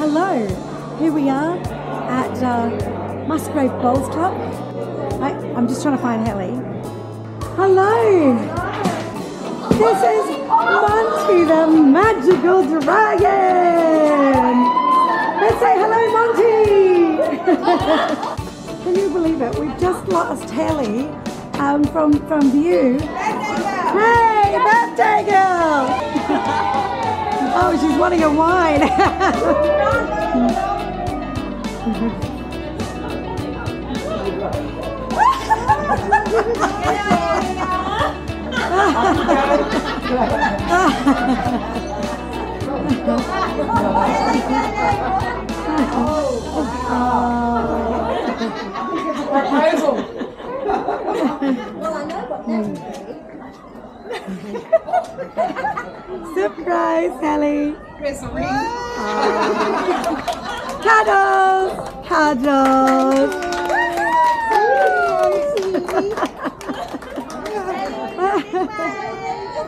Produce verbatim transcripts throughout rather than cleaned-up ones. Hello, here we are at uh, Musgrave Bowls Club. I, I'm just trying to find Helly. Hello! This is Monty the Magical Dragon! Let's say hello, Monty! Can you believe it? We've just lost Helly um, from, from View. Hey, birthday girl! Oh, she's wanting a wine. Well, I know what next. Surprise, Helly! Oh. Cuddles! Cuddles!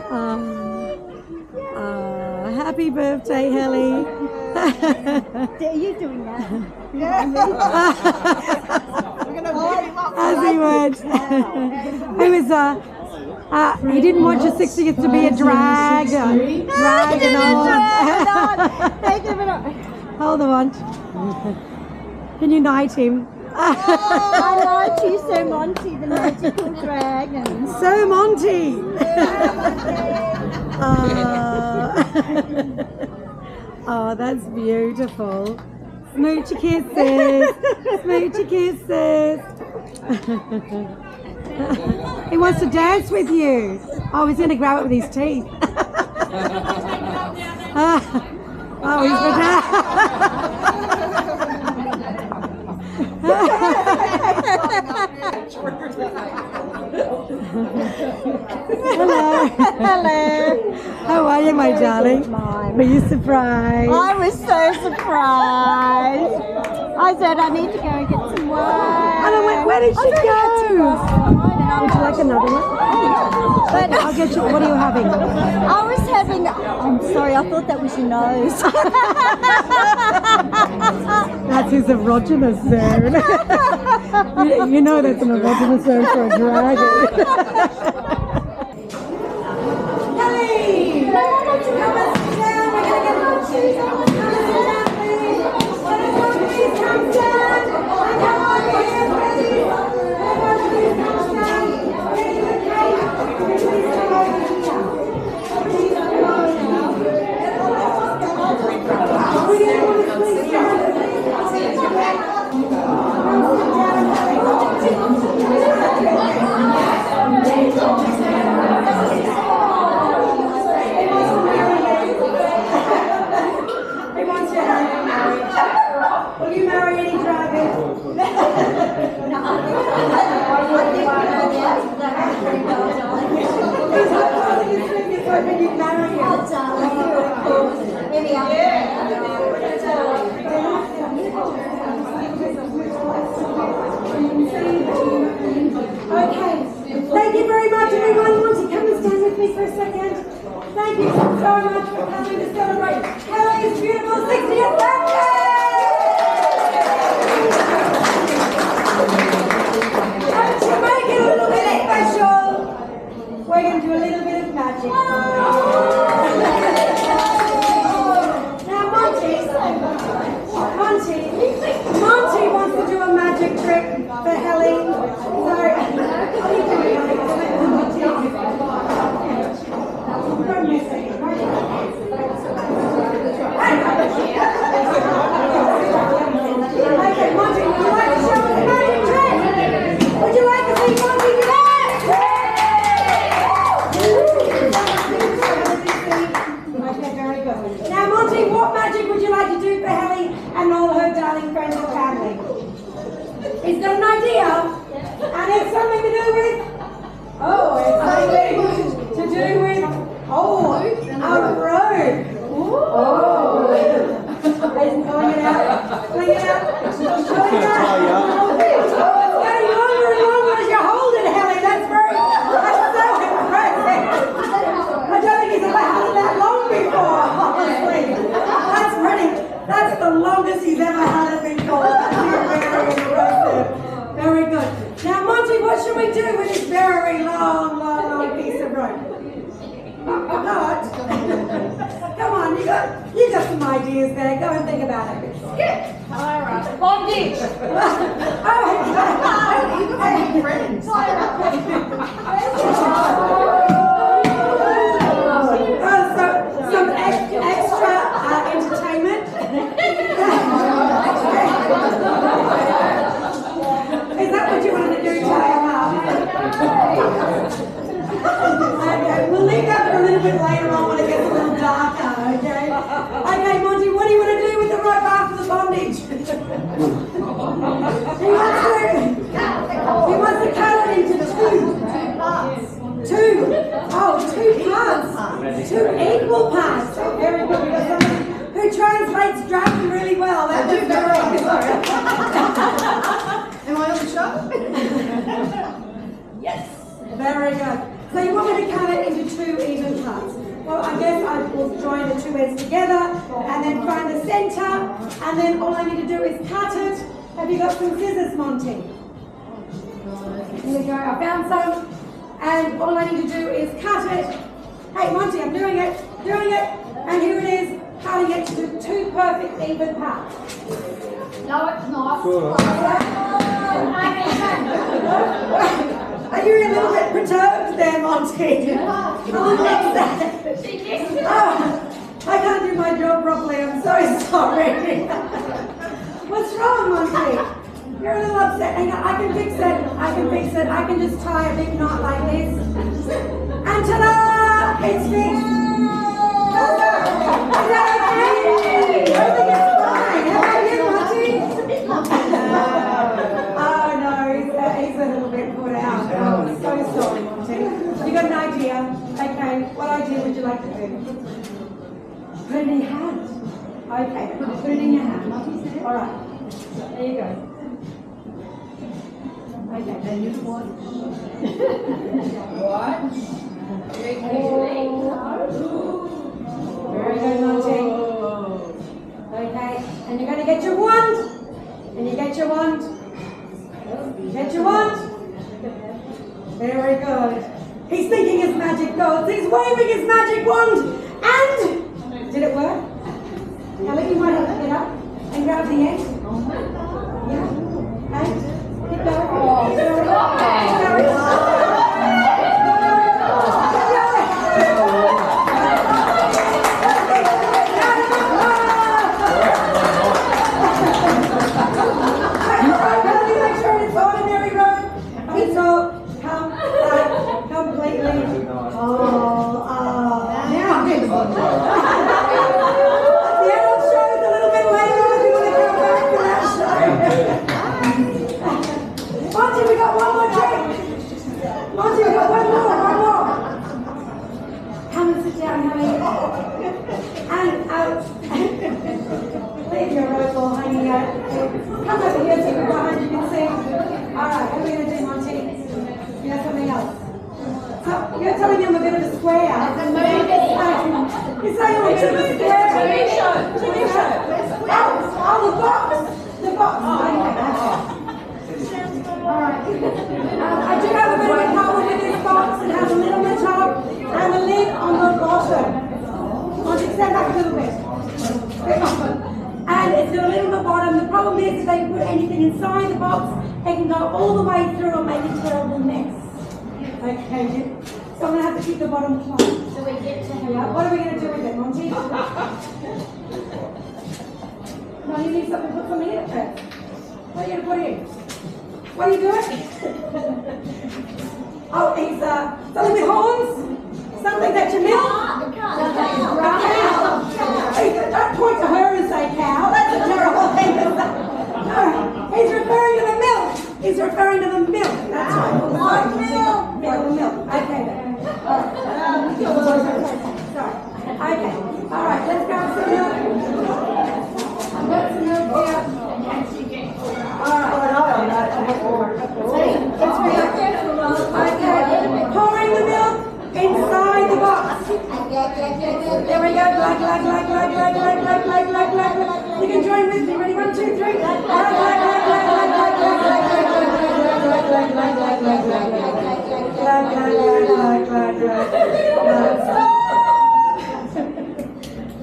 um, uh, happy birthday, Helly! Are you doing that? As he would. It was a. Uh, Uh, he didn't want your sixtieth to be a drag. Dragon on. Hold on. Can you knight him? Oh, I like you, so Monty the Magical Dragon. So Monty. uh, oh, that's beautiful. Smoochy kisses. Smoochy kisses. He wants to dance with you. Oh, he's going to grab it with his teeth. Oh, he's going to... Hello. Hello. How are you, my darling? Were you surprised? I was so surprised. I said I need to go and get some wine. And I went, where did she go? Would you like another one? Oh, yeah. But I'll get you. What are you having? I was having. I'm sorry. I thought that was your nose. That's his erogenous zone. you, you know that's an erogenous zone for a dragon. Helly, come and sit down. We're gonna get more cheese. Come and sit down, please. Come the longest he's ever had us in court. That's very impressive. Very good. Now, Monty, what should we do with this very long, long, long piece of rope? Not. Come on, you got you got some ideas there. Go and think about it. Skip. All right. Bondage. Oh, you can be friends. Some ex extra uh, entertainment. Is that what you wanted to do, Taya? Okay, we'll leave that for a little bit later on when it gets a little darker, okay? Okay, Monty, what do you want to do with the rope after the bondage? He wants to, he wants to cut it into two. Two. Oh, two parts. Two equal parts. Oh, very good. We've got somebody who translates dragon really well. That did very. Am I on the show? Yes. Very good. So you want me to cut it into two even parts. Well, I guess I will join the two ends together and then find the centre, and then all I need to do is cut it. Have you got some scissors, Monty? Here we go, I found some. And all I need to do is cut it. Hey, Monty, I'm doing it, doing it. And here it is, cutting it to two perfect even parts. No, it's not. Sure. Are you a little bit perturbed there, Monty? Yeah. Oh, next she gets it. Oh, I can't do my job properly. I'm so sorry. What's wrong, Monty? You're a little upset. Hang on, I can fix it. I can fix it. I can just tie a big knot like this. And ta-da! It's fixed. Is that okay? I think it's fine. How about you, Monty? He's a little bit put out. Oh, I'm so sorry, Monty. You got an idea? Okay, what idea would you like to do? Put it in your hand. Okay, put it in your hand. All right. There you go. Okay, then you want. What? Very good, Monty. Okay, and you're going to get your wand. And you get your wand. Get your wand. Very good. He's thinking his magic gods. He's waving his magic wand. And did it work? Helly, you might have to get up and grab the end. Yeah. And keep going. Oh, very good. Like, like, like, good.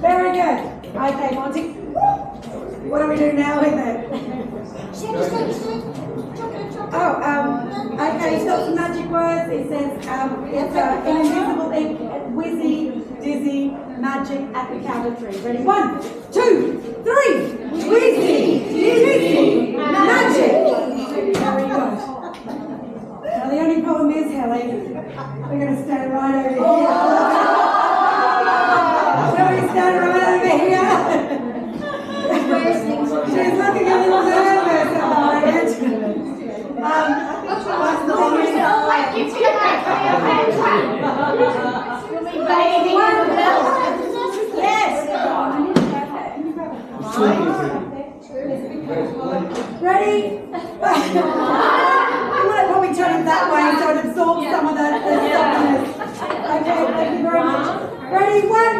Very good. Okay, Monty. What do we do now with it? Oh, um, okay, it's got some magic words. It says, um, it's uh, invisible ink, whizzy, dizzy, magic at the count of three. Ready? One, two, three. Whizzy, dizzy, magic. Very good. Now, the only problem is, Helly, we're going to stand right over here. Shall we stand right over here? She's looking a little nervous about it. Um, I give you back your yes. Ready? You want to probably turn it that way so it absorbs some of the, the softness. Okay, thank you very much. Ready? One,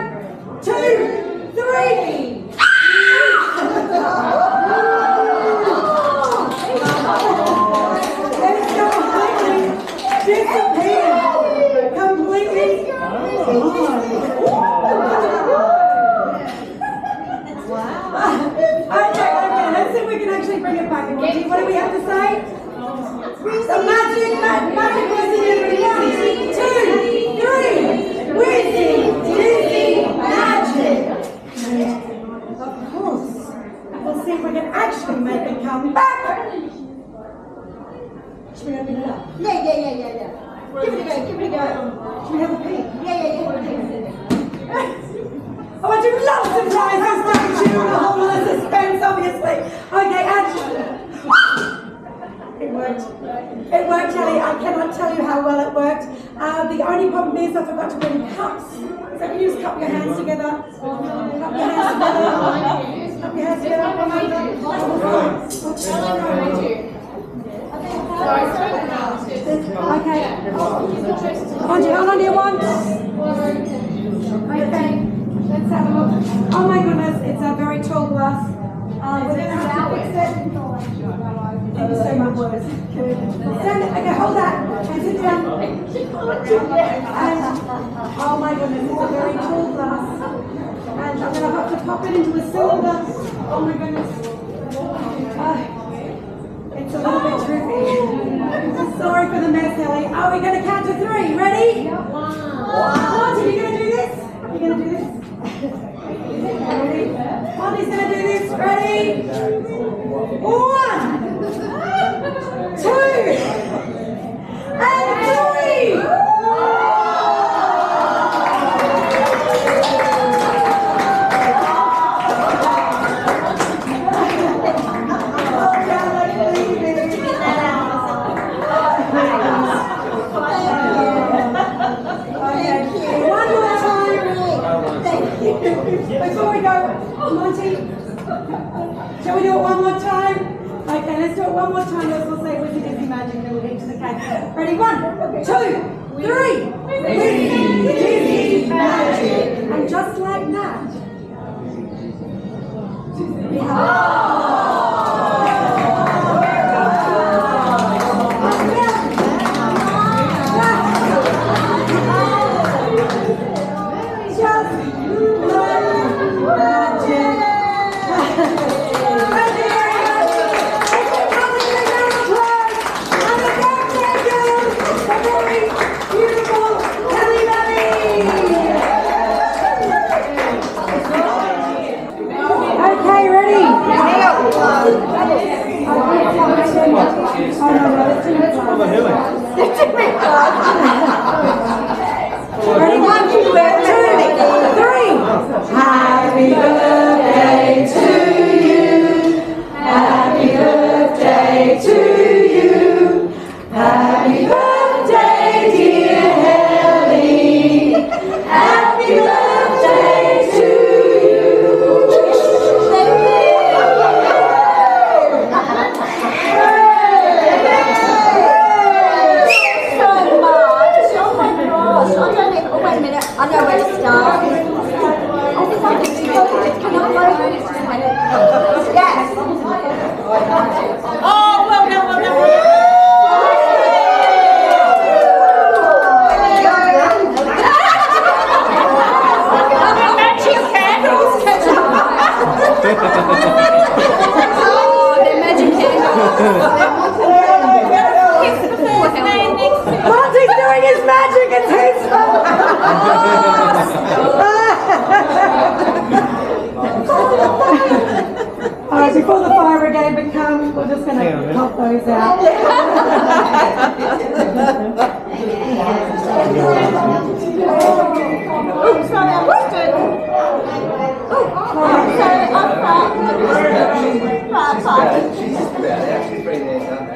two, three. Disappeared completely. Wow. Okay, okay, let's see if we can actually bring it back. What do we have to say? The magic, magic, magic was in every one, two, three, whizzy, dizzy, magic. Of course. We'll see if we can actually make it come back. Should we open it up? Yeah, yeah, yeah, yeah, yeah. Give it a go, give it a go. Should we have a peek? Yeah, yeah, yeah. Oh, I do love surprises, don't you? The whole lot of suspense, obviously. Okay, action. It worked. It worked, Helly. I cannot tell you how well it worked. Uh, the only problem is I forgot to bring cups. So can you just cup your hands together? Cup your hands together. Cup your hands together. What should I do? Okay. Monty, how long do you want? Okay. Let's have a look. Oh my goodness, it's a very tall glass. Uh, we're going to have to fix it. Thank you so much. Stand, okay, hold that. And sit down. And, oh my goodness, it's a very tall glass. And I'm going to have to pop it into a cylinder. Oh my goodness. Uh, It's a little oh. bit tricky. Sorry for the mess, Helly. Are we going to count to three? Ready? One. Monty, are you going to do this? Are you going to do this? Ready? Monty's going to do this. Ready? One. Two. And three. Before we go, Monty, shall we do it one more time? Okay, let's do it one more time. Else we'll say whizzy dizzy magic and we'll get to the cake. Ready? One, two, three. Whizzy dizzy magic. And just like that. We have. Thank you. Oh, the magic candle. Monty's doing his magic and tastes them. All right, before the fire brigade becomes, we're just going to pop those out. She's bad. Actually, bring these up.